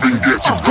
even get to